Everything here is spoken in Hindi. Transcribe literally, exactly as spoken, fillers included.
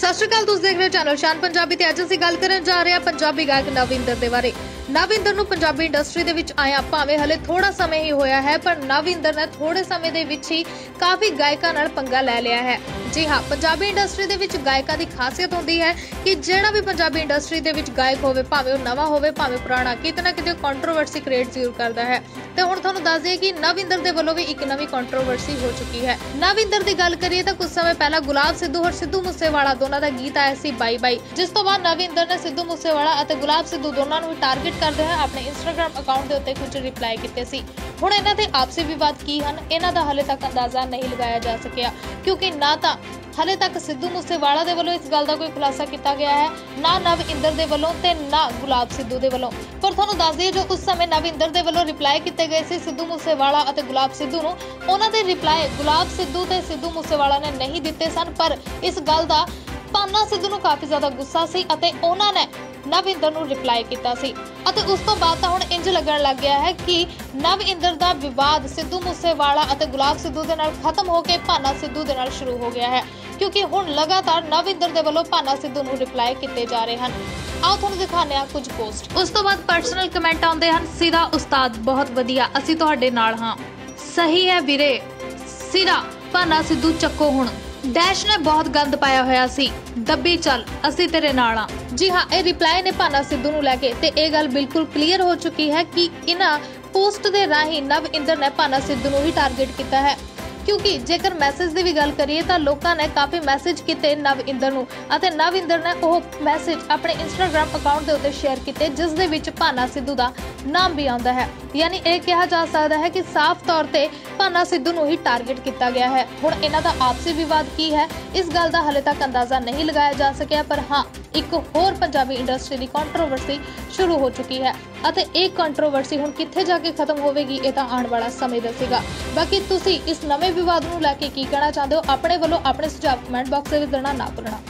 सत श्री अकाल, तुसीं देख रहे हो चैनल शान पंजाबी ते अज असीं गल करन जा रहे हां पंजाबी गायक नव इंदर दे बारे। नव इंदर नूं पंजाबी इंडस्ट्री दे विच आया भावें हले थोड़ा समय ही होया है, पर नव इंदर ने थोड़े समय दे विच ही काफ़ी गायकां नाल पंगा लै लिया है। जी हाँ, पंजाबी इंडस्ट्री दे विच गायकां दी खासियत होंदी है कि जिहड़ा भी पंजाबी इंडस्ट्री दे विच गायक होवे, भावें ओह नवां होवे भावें पुराणा, किते ना किते कंट्रोवर्सी क्रिएट जरूर करदा है। ते हुण तुहानूं दस दईए कि नव इंदर दे वल्लों वी इक नवीं कंट्रोवर्सी हो चुकी है। नव इंदर दी गल करिए तां कुछ समय पहला गुलाब सिद्धू और सिद्धू मूसेवाला दोनों का गीत आया सी बाई बाई, जिस तो बाद नव इंदर ने सिद्धू मूसेवाला और गुलाब सिद्धू दोनों को टारगेट करते हुए अपने इंस्टाग्राम अकाउंट के उत्ते कुछ रिप्लाई किए सी। ਹੁਣ ਇਹਨਾਂ ਦੇ ਆਪਸੀ ਵਿਵਾਦ ਕੀ ਹਨ, ਇਹਨਾਂ ਦਾ ਹਲੇ ਤੱਕ ਅੰਦਾਜ਼ਾ ਨਹੀਂ ਲਗਾਇਆ ਜਾ ਸਕਿਆ, ਕਿਉਂਕਿ ਨਾ ਤਾਂ ਹਲੇ ਤੱਕ ਸਿੱਧੂ ਮੂਸੇਵਾਲਾ ਦੇ ਵੱਲੋਂ ਇਸ ਗੱਲ ਦਾ ਕੋਈ ਖੁਲਾਸਾ ਕੀਤਾ ਗਿਆ ਹੈ, ਨਾ ਨਵ ਇੰਦਰ ਦੇ ਵੱਲੋਂ ਤੇ ਨਾ ਗੁਲਾਬ ਸਿੱਧੂ ਦੇ ਵੱਲੋਂ। ਪਰ ਤੁਹਾਨੂੰ ਦੱਸ ਦਈਏ, ਜੋ ਉਸ ਸਮੇਂ ਨਵ ਇੰਦਰ ਦੇ ਵੱਲੋਂ ਰਿਪਲਾਈ ਕੀਤੇ ਗਏ ਸੀ ਸਿੱਧੂ ਮੂਸੇਵਾਲਾ ਅਤੇ ਗੁਲਾਬ ਸਿੱਧੂ ਨੂੰ, ਉਹਨਾਂ ਦੇ ਰਿਪਲਾਈ ਗੁਲਾਬ ਸਿੱਧੂ ਤੇ ਸਿੱਧੂ ਮੂਸੇਵਾਲਾ ਨੇ ਨਹੀਂ ਦਿੱਤੇ ਸਨ। ਪਰ ਇਸ ਗੱਲ ਦਾ ਭਾਨਾ ਸਿੱਧੂ ਨੂੰ ਕਾਫੀ ਜ਼ਿਆਦਾ ਗੁੱਸਾ ਸੀ ਅਤੇ ਉਹਨਾਂ ਨੇ ਨਵ ਇੰਦਰ ਨੂੰ ਰਿਪਲਾਈ ਕੀਤਾ ਸੀ। ਅਤੇ ਉਸ ਤੋਂ ਬਾਅਦ ਤਾਂ ਹੁਣ ਇੰਜ ਲੱਗਣ ਲੱਗ ਗਿਆ ਹੈ ਕਿ ਨਵ ਇੰਦਰ ਦਾ ਵਿਵਾਦ ਸਿੱਧੂ ਮੂਸੇਵਾਲਾ ਅਤੇ ਗੁਲਾਬ ਸਿੱਧੂ ਦੇ ਨਾਲ ਖਤਮ ਹੋ ਕੇ ਭਾਨਾ ਸਿੱਧੂ ਦੇ ਨਾਲ ਸ਼ੁਰੂ ਹੋ ਗਿਆ ਹੈ, ਕਿਉਂਕਿ ਹੁਣ ਲਗਾਤਾਰ ਨਵ ਇੰਦਰ ਦੇ ਵੱਲੋਂ ਭਾਨਾ ਸਿੱਧੂ ਨੂੰ ਰਿਪਲਾਈ ਕੀਤੇ ਜਾ ਰਹੇ ਹਨ। आओ तुहानूं दिखाने आ कुछ पोस्ट। उस तो बाद पर्सनल कमेंट आउंदे हन। सिरा उस्ताद बहुत वधिया, असीं तुहाडे नाल हां। सही है वीरे, सिरा ਭਾਨਾ ਸਿੱਧੂ ਚੱਕੋ ਹੁਣ। डैश ने बहुत गंद पाया होया सी, दबी चल असी तेरे नाल आ। जी हाँ, ये रिप्लाई ने ਭਾਨਾ ਸਿੱਧੂ ਨੂੰ ਲੈ ਕੇ ਤੇ ਇਹ ਗੱਲ बिल्कुल क्लीयर हो चुकी है कि इन्हां पोस्ट दे राही नव इंदर ने ਭਾਨਾ ਸਿੱਧੂ ਨੂੰ ही टारगेट किया है, क्योंकि जेकर मैसेज की भी गल करिए तो लोगों ने काफ़ी मैसेज किए नव इंदर नूं अते नव इंदर ने वो मैसेज अपने इंस्टाग्राम अकाउंट के उत्ते शेयर किए, जिस दे विच ਭਾਨਾ ਸਿੱਧੂ ਦਾ नाम भी आंदा है। यानी यह कहा जा सकता है कि साफ तौर पर ਭਾਨਾ ਸਿੱਧੂ नूं ही टारगेट किया गया है। हुण इन्हां दा आपसी विवाद की है, इस गल का हले तक अंदाज़ा नहीं लगाया जा सकिया, पर हाँ एक होर पंजाबी इंडस्ट्री की कंट्रोवर्सी शुरू हो चुकी है। यह कंट्रोवर्सी हुण कित्थे जाके खत्म होगी ये आने वाला समय दसेगा। बाकी तुसी इस नवे विवाद नूं लैके की कहना चाहते हो, अपने वालों अपने सुझाव कमेंट बॉक्स में देना ना भूलना।